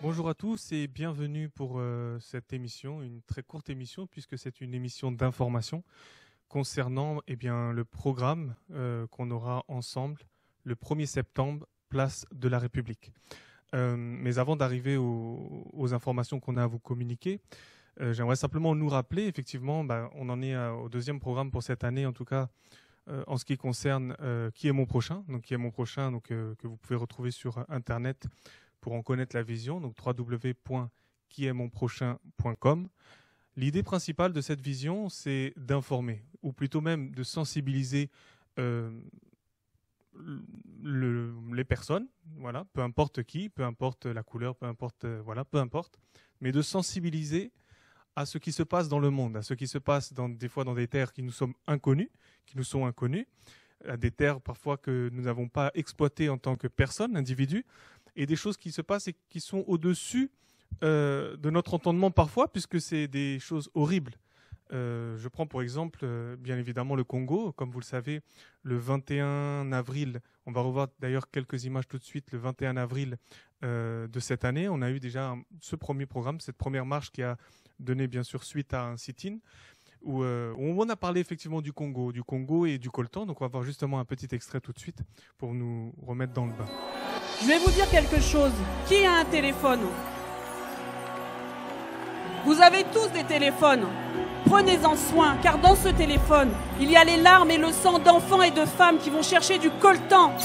Bonjour à tous et bienvenue pour cette émission, une très courte émission puisque c'est une émission d'information concernant le programme qu'on aura ensemble le 1er septembre, place de la République. Mais avant d'arriver aux informations qu'on a à vous communiquer, j'aimerais simplement nous rappeler, effectivement, on en est au deuxième programme pour cette année, en tout cas en ce qui concerne Qui est mon prochain, donc Qui est mon prochain, donc, que vous pouvez retrouver sur Internet, pour en connaître la vision, donc www.quiestmonprochain.com. L'idée principale de cette vision, c'est d'informer, ou plutôt même de sensibiliser les personnes, voilà, peu importe qui, peu importe la couleur, peu importe, voilà, peu importe, mais de sensibiliser à ce qui se passe dans le monde, à ce qui se passe des fois dans des terres qui nous sont inconnues, à des terres parfois que nous n'avons pas exploitées en tant que personne, individu, et des choses qui se passent et qui sont au-dessus de notre entendement parfois, puisque c'est des choses horribles. Je prends pour exemple, bien évidemment, le Congo. Comme vous le savez, le 21 avril, on va revoir d'ailleurs quelques images tout de suite, le 21 avril de cette année, on a eu déjà ce premier programme, cette première marche qui a donné bien sûr suite à un sit-in, où on a parlé effectivement du Congo et du coltan. Donc on va voir justement un petit extrait tout de suite pour nous remettre dans le bain. Je vais vous dire quelque chose. Qui a un téléphone? Vous avez tous des téléphones. Prenez-en soin, car dans ce téléphone, il y a les larmes et le sang d'enfants et de femmes qui vont chercher du coltan.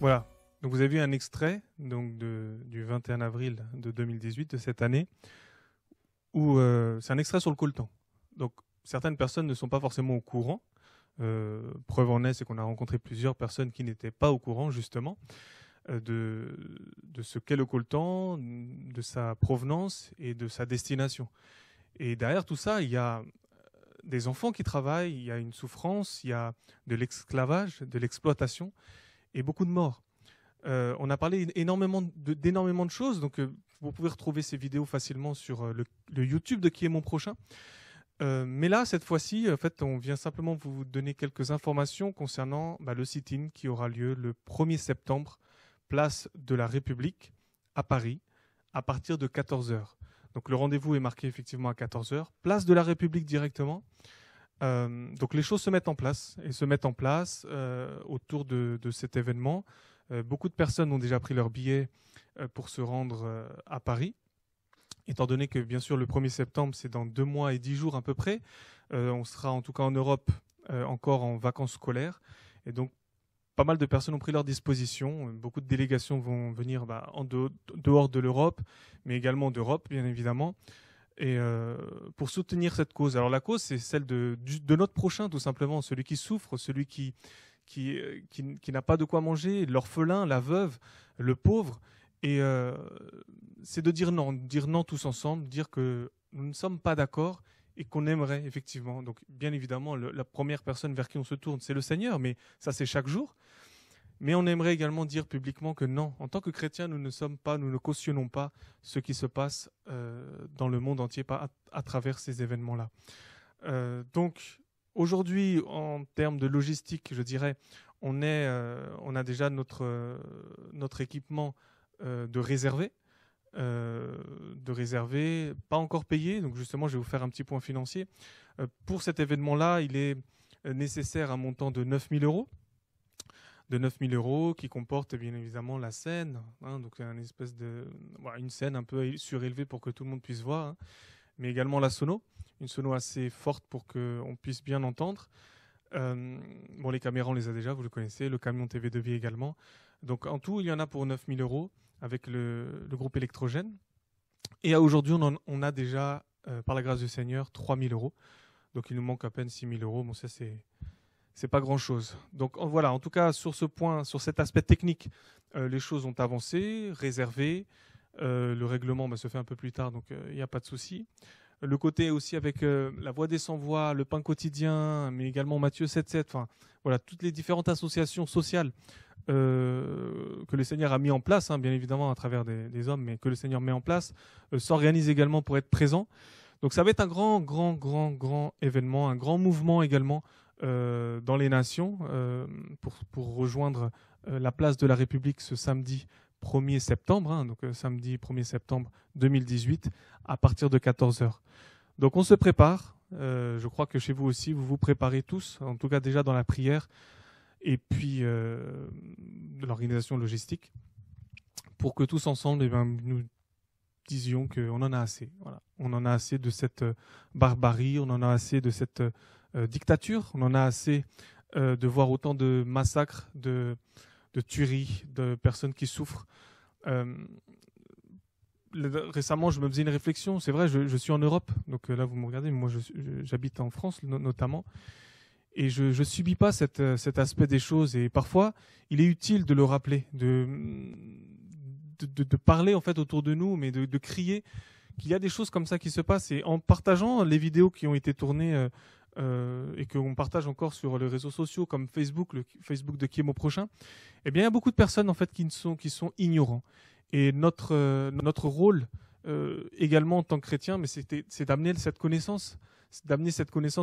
Voilà. Donc vous avez vu un extrait donc du 21 avril de 2018, de cette année, où c'est un extrait sur le coltan. Donc certaines personnes ne sont pas forcément au courant. Preuve en est, c'est qu'on a rencontré plusieurs personnes qui n'étaient pas au courant justement de ce qu'est le coltan, de sa provenance et de sa destination. Et derrière tout ça, il y a des enfants qui travaillent, il y a une souffrance, il y a de l'esclavage, de l'exploitation et beaucoup de morts. On a parlé d'énormément de choses, donc vous pouvez retrouver ces vidéos facilement sur le YouTube de Qui est mon prochain. Mais là, cette fois-ci, en fait, on vient simplement vous donner quelques informations concernant le sit-in qui aura lieu le 1er septembre, place de la République, à Paris, à partir de 14 h. Donc le rendez-vous est marqué effectivement à 14 h, place de la République directement. Donc les choses se mettent en place, autour de cet événement. Beaucoup de personnes ont déjà pris leur billet pour se rendre à Paris. Étant donné que, bien sûr, le 1er septembre, c'est dans 2 mois et 10 jours à peu près, on sera en tout cas en Europe encore en vacances scolaires. Et donc, pas mal de personnes ont pris leur disposition. Beaucoup de délégations vont venir en dehors de l'Europe, mais également d'Europe, bien évidemment, et pour soutenir cette cause. Alors, la cause, c'est celle de notre prochain, tout simplement, celui qui souffre, celui qui n'a pas de quoi manger, l'orphelin, la veuve, le pauvre. Et c'est de dire non tous ensemble, dire que nous ne sommes pas d'accord et qu'on aimerait effectivement. Donc bien évidemment, la première personne vers qui on se tourne, c'est le Seigneur, mais ça c'est chaque jour. Mais on aimerait également dire publiquement que non, en tant que chrétiens, nous ne cautionnons pas ce qui se passe dans le monde entier, pas à travers ces événements-là. Donc aujourd'hui, en termes de logistique, je dirais, on a déjà notre équipement de réserver, pas encore payé. Donc justement, je vais vous faire un petit point financier. Pour cet événement-là, il est nécessaire un montant de 9 000 euros, qui comporte bien évidemment la scène, donc une scène un peu surélevée pour que tout le monde puisse voir, mais également la sono, une sono assez forte pour qu'on puisse bien entendre. Bon, les caméras, on les a déjà, vous le connaissez, le camion TV2VIE également. Donc en tout, il y en a pour 9 000 euros, avec le groupe électrogène. Et aujourd'hui, on a déjà, par la grâce du Seigneur, 3 000 euros. Donc il nous manque à peine 6 000 euros. Bon, ça, c'est pas grand-chose. Donc voilà, en tout cas, sur ce point, sur cet aspect technique, les choses ont avancé, réservé. Le règlement se fait un peu plus tard, donc il n'y a pas de souci. Le côté aussi avec la Voix des sans-voix, le Pain Quotidien, mais également Mathieu 7-7, enfin voilà, toutes les différentes associations sociales que le Seigneur a mis en place, bien évidemment à travers des hommes, mais que le Seigneur met en place, s'organisent également pour être présents. Donc ça va être un grand événement, un grand mouvement également dans les nations pour rejoindre la place de la République ce samedi 1er septembre, hein, donc samedi 1er septembre 2018, à partir de 14h. Donc on se prépare, je crois que chez vous aussi, vous vous préparez tous, en tout cas déjà dans la prière, et puis de l'organisation logistique, pour que tous ensemble, eh bien, nous disions qu'on en a assez. Voilà. On en a assez de cette barbarie, on en a assez de cette dictature, on en a assez de voir autant de massacres, de tueries, de personnes qui souffrent. Récemment, je me faisais une réflexion. C'est vrai, je suis en Europe, donc là vous me regardez, mais moi j'habite en France notamment, et je subis pas cet aspect des choses. Et parfois, il est utile de le rappeler, de parler en fait autour de nous, mais de crier qu'il y a des choses comme ça qui se passent. Et en partageant les vidéos qui ont été tournées et qu'on partage encore sur les réseaux sociaux comme Facebook, le Facebook de Qui est mon prochain, eh bien, il y a beaucoup de personnes en fait qui sont ignorants. Et notre rôle également en tant que chrétien, mais c'est d'amener cette connaissance,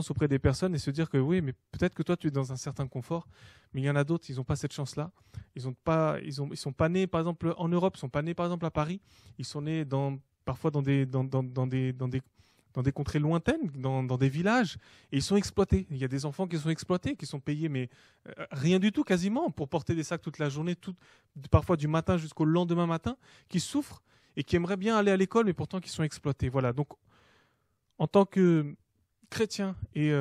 auprès des personnes et se dire que oui, mais peut-être que toi tu es dans un certain confort, mais il y en a d'autres, ils n'ont pas cette chance-là, ils sont pas nés par exemple en Europe, ils sont pas nés par exemple à Paris, ils sont nés parfois dans des contrées lointaines, dans des villages, et ils sont exploités. Il y a des enfants qui sont exploités, qui sont payés, mais rien du tout quasiment, pour porter des sacs toute la journée, parfois du matin jusqu'au lendemain matin, qui souffrent et qui aimeraient bien aller à l'école, mais pourtant qui sont exploités. Voilà, donc en tant que chrétien, et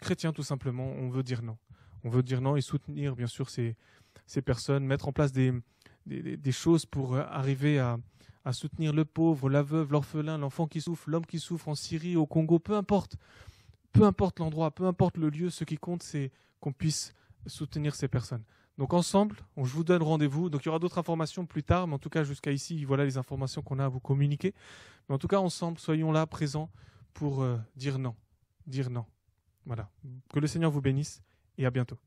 chrétien tout simplement, on veut dire non. On veut dire non et soutenir bien sûr ces personnes, mettre en place des choses pour arriver à soutenir le pauvre, la veuve, l'orphelin, l'enfant qui souffre, l'homme qui souffre en Syrie, au Congo, peu importe l'endroit, peu importe le lieu, ce qui compte, c'est qu'on puisse soutenir ces personnes. Donc ensemble, je vous donne rendez-vous. Donc il y aura d'autres informations plus tard, mais en tout cas jusqu'à ici, voilà les informations qu'on a à vous communiquer. Mais en tout cas, ensemble, soyons là, présents, pour dire non. Voilà. Que le Seigneur vous bénisse et à bientôt.